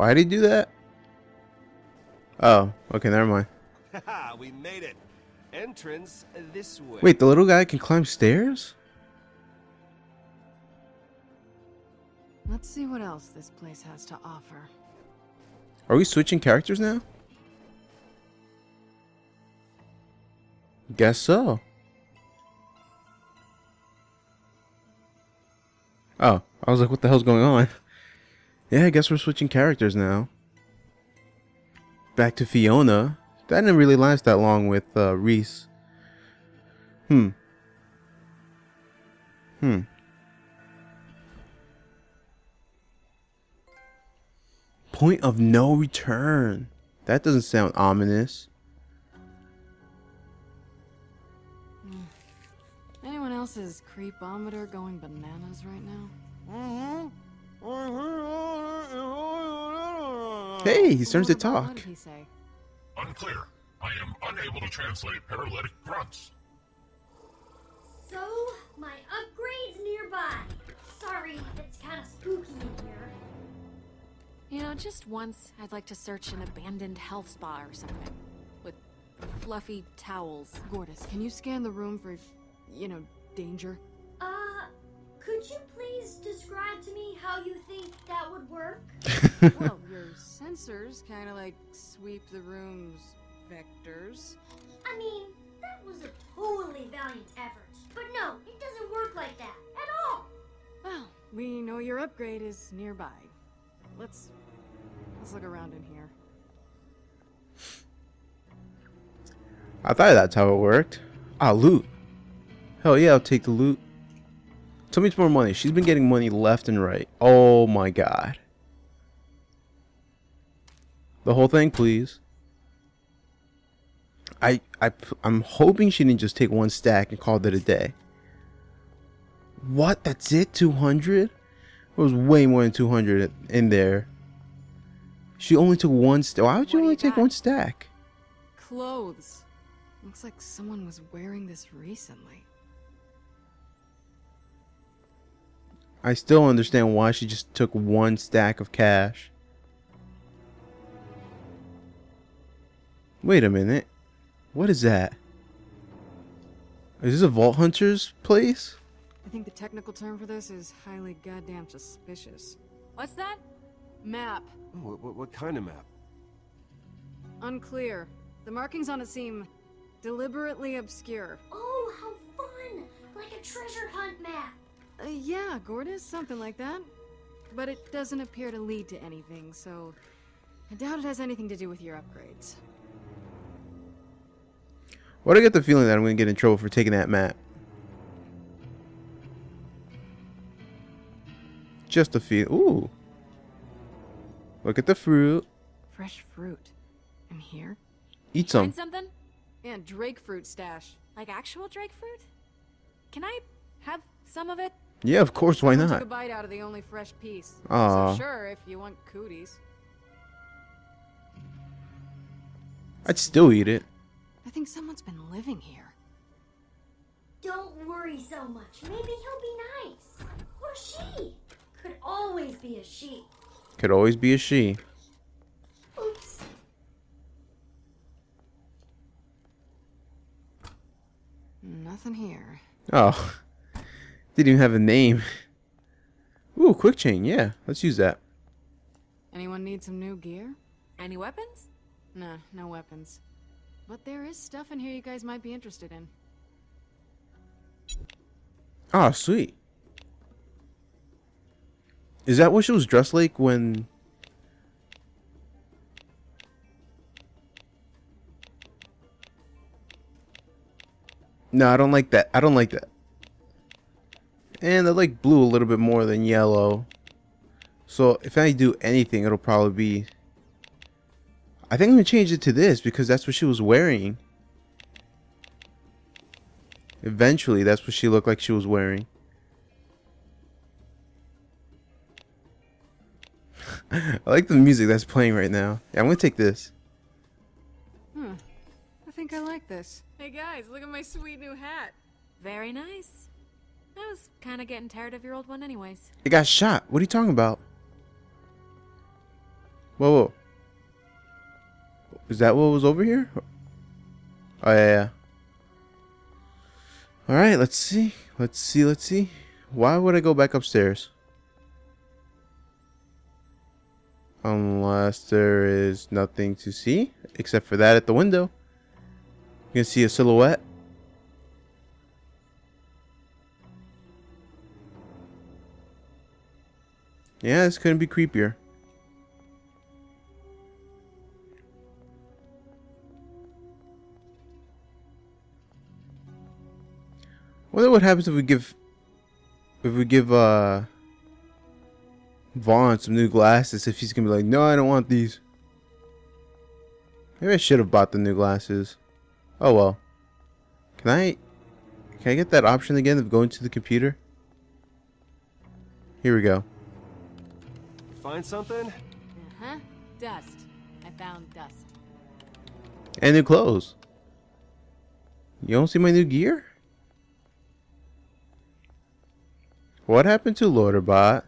Why'd he do that? Oh, okay, never mind. Haha, we made it. Entrance this way. Wait, the little guy can climb stairs? Let's see what else this place has to offer. Are we switching characters now? Guess so. Oh, I was like, what the hell's going on? Yeah, I guess we're switching characters now. Back to Fiona. That didn't really last that long with Reese. Point of no return. That doesn't sound ominous. Anyone else's creepometer going bananas right now? Hey, he starts to talk. What did he say? Unclear. I am unable to translate paralytic grunts. So, my upgrade's nearby. Sorry, it's kind of spooky in here. You know, just once, I'd like to search an abandoned health spa or something. With fluffy towels. Gortys, can you scan the room for, you know, danger? Could you please describe to me how you think that would work? Well, your sensors kind of like sweep the room's vectors. I mean, that was a totally valiant effort. But no, it doesn't work like that at all. Well, we know your upgrade is nearby. Let's look around in here. I thought that's how it worked. Ah, loot. Hell yeah, I'll take the loot. Tell me some more money. She's been getting money left and right. Oh my god. The whole thing, please. I'm hoping she didn't just take one stack and called it a day. What? That's it? 200? There was way more than 200 in there. She only took one stack. Why would you only take one stack? Clothes. Looks like someone was wearing this recently. I still don't understand why she just took one stack of cash. Wait a minute. What is that? Is this a Vault Hunters place? I think the technical term for this is highly goddamn suspicious. What's that? Map. What kind of map? Unclear. The markings on it seem deliberately obscure. Oh, how fun! Like a treasure hunt map. Yeah, Gortys, something like that. But it doesn't appear to lead to anything, so I doubt it has anything to do with your upgrades. Why do I get the feeling that I'm going to get in trouble for taking that map? Just a feeling. Ooh. Look at the fruit. Fresh fruit. In here? Eat some. Something? Yeah, drake fruit stash. Like actual drake fruit? Can I have some of it? Yeah, of course, why not? Took a bite out of the only fresh piece. So sure, if you want cooties. I'd still eat it. I think someone's been living here. Don't worry so much. Maybe he'll be nice. Or she. Could always be a she. Could always be a she. Oops. Nothing here. Oh. Didn't even have a name. Ooh, quick chain. Yeah, let's use that. Anyone need some new gear? Any weapons? Nah, no weapons. But there is stuff in here you guys might be interested in. Ah, sweet. Is that what she was dressed like when... No, I don't like that. I don't like that. And I like blue a little bit more than yellow. So if I do anything, it'll probably be... I think I'm going to change it to this because that's what she was wearing. Eventually, that's what she looked like she was wearing. I like the music that's playing right now. Yeah, I'm going to take this. Hmm. I think I like this. Hey guys, look at my sweet new hat. Very nice. I was kind of getting tired of your old one anyways. It got shot. What are you talking about? Whoa. Is that what was over here? Oh, yeah. Alright, let's see. Let's see. Why would I go back upstairs? Unless there is nothing to see. Except for that at the window. You can see a silhouette. Yeah, this couldn't be creepier. Wonder what happens if we give Vaughn some new glasses, if he's gonna be like, no, I don't want these. Maybe I should have bought the new glasses. Oh well. Can I get that option again of going to the computer? Here we go. Find something? Uh-huh. Dust. I found dust. And new clothes. You don't see my new gear? What happened to Loaderbot?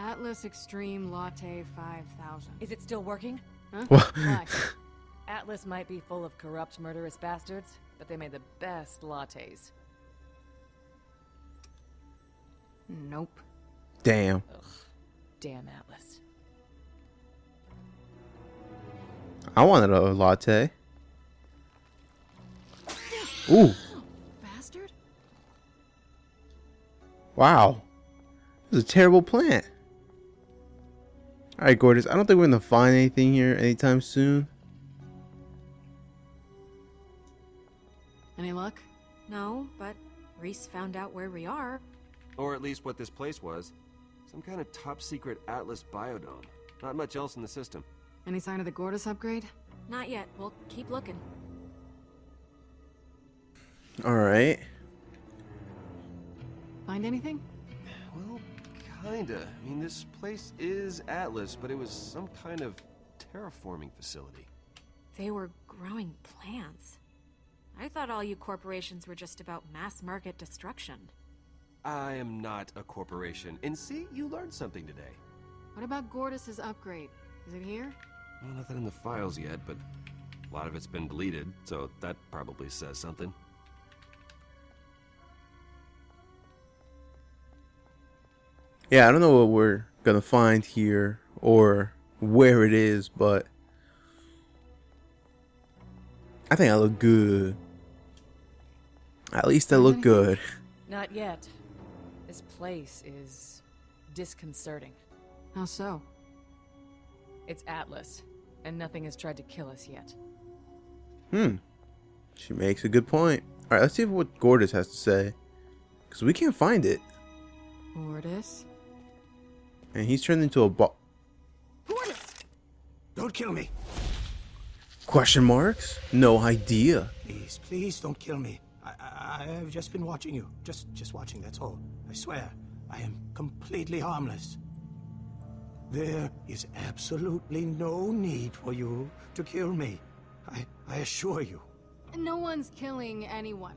Atlas Extreme Latte 5000. Is it still working? Huh? What? Atlas might be full of corrupt, murderous bastards, but they made the best lattes. Nope. Damn. Ugh. Damn Atlas. I wanted a latte. Ooh. Bastard. Wow. This is a terrible plant. Alright, Gortys. I don't think we're gonna find anything here anytime soon. Any luck? No, but Reese found out where we are. Or at least what this place was. Some kind of top secret Atlas biodome. Not much else in the system. Any sign of the Gortys upgrade? Not yet. We'll keep looking. Alright. Find anything? Well, kinda. I mean, this place is Atlas, but it was some kind of terraforming facility. They were growing plants. I thought all you corporations were just about mass market destruction. I am not a corporation. And see, you learned something today. What about Gortys' upgrade? Is it here? Well, nothing in the files yet, but a lot of it's been deleted, so that probably says something. Yeah, I don't know what we're gonna find here or where it is, but I think I look good. At least I look good. Not yet. This place is disconcerting. How so? It's Atlas, and nothing has tried to kill us yet. Hmm. She makes a good point. Alright, let's see what Gortys has to say. Because we can't find it. Gortys? And he's turned into a bot. Gortys! Don't kill me! Question marks? No idea. Please, please don't kill me. I've just been watching you. Just watching, that's all. I swear, I am completely harmless. There is absolutely no need for you to kill me. I assure you. No one's killing anyone.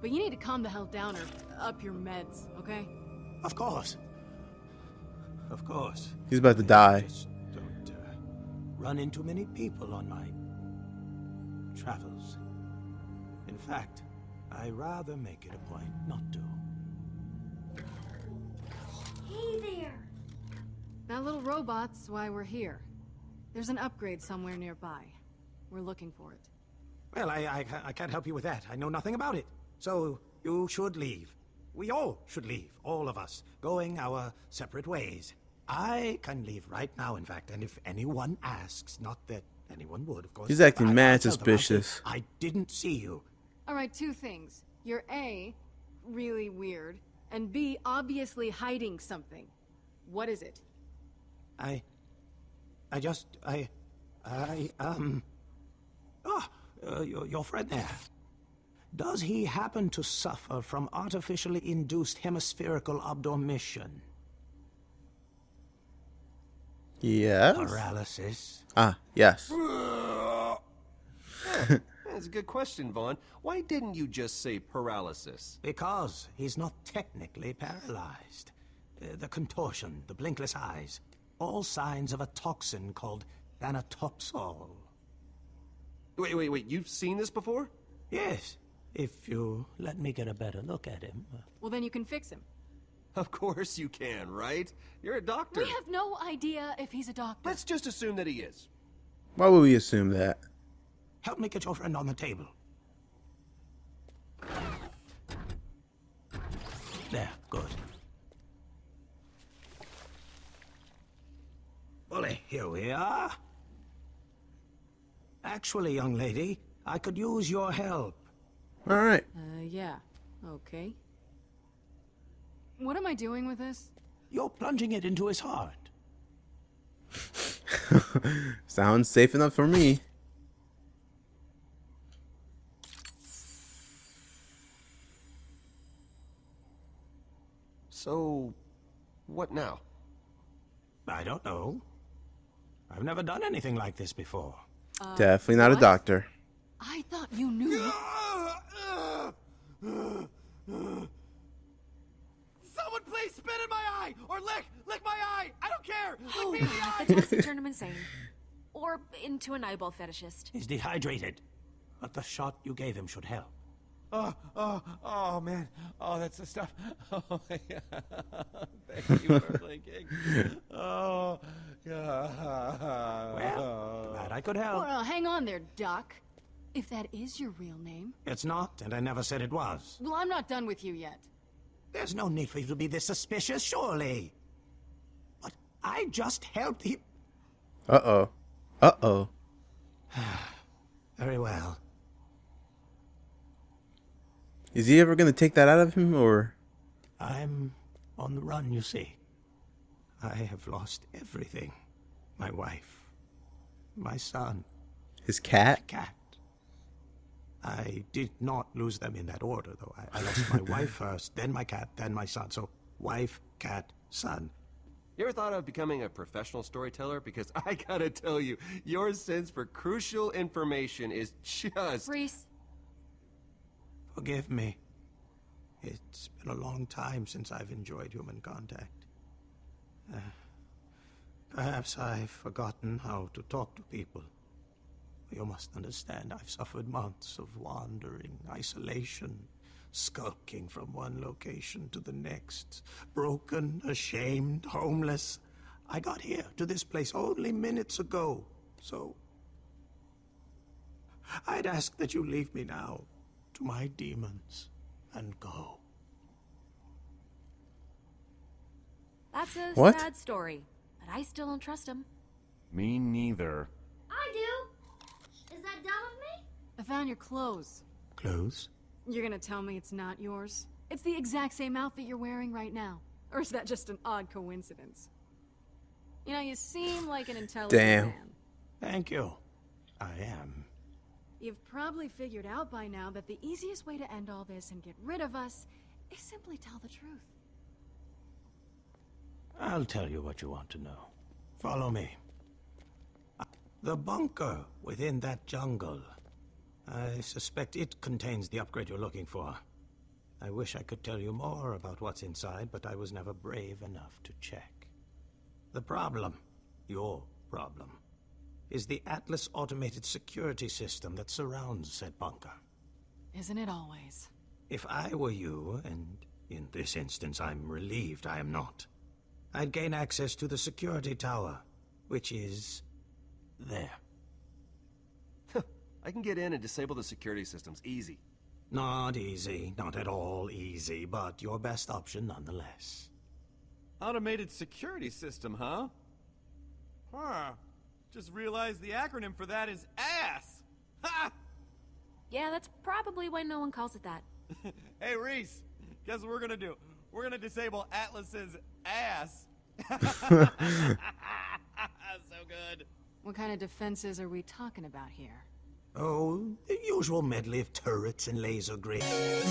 But you need to calm the hell down or up your meds, okay? Of course. Of course. He's about to die. Just don't run into many people on my travels. In fact, I rather make it a point not to. Hey there! That little robot's why we're here. There's an upgrade somewhere nearby. We're looking for it. Well, I can't help you with that. I know nothing about it. So you should leave. We all should leave. All of us. Going our separate ways. I can leave right now, in fact. And if anyone asks, not that anyone would, of course. He's acting mad suspicious. I didn't see you. All right, two things. You're A, really weird, and B, obviously hiding something. What is it? Your friend there. Does he happen to suffer from artificially induced hemispherical abdomination? Yes. Paralysis? Ah, yes. That's a good question, Vaughn. Why didn't you just say paralysis? Because he's not technically paralyzed. The contortion, the blinkless eyes, all signs of a toxin called anatopsol. Wait, you've seen this before? Yes, if you let me get a better look at him. Well, then you can fix him. Of course you can, right? You're a doctor. We have no idea if he's a doctor. Let's just assume that he is. Why would we assume that? Help me get your friend on the table. There, good. Well, here we are. Actually, young lady, I could use your help. All right. Yeah. Okay. What am I doing with this? You're plunging it into his heart. Sounds safe enough for me. So, what now? I don't know. I've never done anything like this before. Definitely not a doctor. I thought you knew. Someone please spit in my eye or lick my eye. I don't care. Lick me in the eye. The toxin turned him insane, or into an eyeball fetishist. He's dehydrated, but the shot you gave him should help. Oh, man. Oh, that's the stuff. Oh, yeah. Thank you for blinking. Oh, God. Well, glad I could help. Well, hang on there, Doc. If that is your real name. It's not, and I never said it was. Well, I'm not done with you yet. There's no need for you to be this suspicious, surely. But I just helped him. Uh-oh. Uh-oh. Very well. Is he ever going to take that out of him, or? I'm on the run, you see. I have lost everything. My wife. My son. His cat? My cat. I did not lose them in that order, though. I lost my wife first, then my cat, then my son. So, wife, cat, son. You ever thought of becoming a professional storyteller? Because I gotta tell you, your sense for crucial information is just... Rhys. Forgive me. It's been a long time since I've enjoyed human contact. Perhaps I've forgotten how to talk to people. You must understand, I've suffered months of wandering, isolation, skulking from one location to the next, broken, ashamed, homeless. I got here to this place only minutes ago, so I'd ask that you leave me now. To my demons and go. That's a what? Sad story, but I still don't trust him. Me neither. I do. Is that dumb of me? I found your clothes. Clothes? You're gonna tell me it's not yours? It's the exact same outfit you're wearing right now. Or is that just an odd coincidence? You know, you seem like an intelligent man. Thank you. I am. You've probably figured out by now that the easiest way to end all this and get rid of us is simply tell the truth. I'll tell you what you want to know. Follow me. The bunker within that jungle. I suspect it contains the upgrade you're looking for. I wish I could tell you more about what's inside, but I was never brave enough to check. The problem, your problem, is the Atlas automated security system that surrounds said bunker. Isn't it always? If I were you, and in this instance I'm relieved I am not, I'd gain access to the security tower, which is there. I can get in and disable the security systems, easy. Not easy, not at all easy, but your best option nonetheless. Automated security system, huh? Huh. Just realized the acronym for that is ASS! Ha! Yeah, that's probably why no one calls it that. Hey, Reese, guess what we're gonna do? We're gonna disable Atlas's ass. So good. What kind of defenses are we talking about here? Oh, the usual medley of turrets and laser grids.